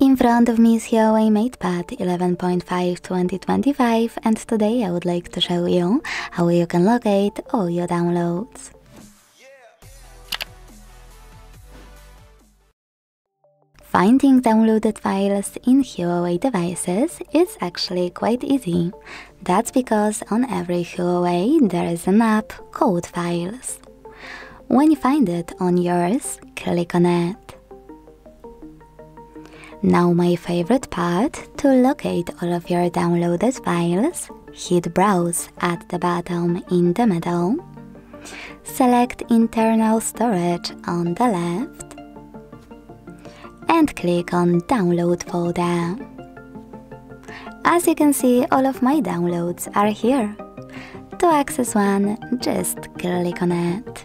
In front of me is Huawei MatePad 11.5 2025 and today I would like to show you how you can locate all your downloads. Finding downloaded files in Huawei devices is actually quite easy. That's because on every Huawei there is an app called Files. When you find it on yours, click on it. Now my favorite part, to locate all of your downloaded files, hit Browse at the bottom in the middle. Select Internal Storage on the left. And click on Download folder. As you can see, all of my downloads are here. To access one, just click on it.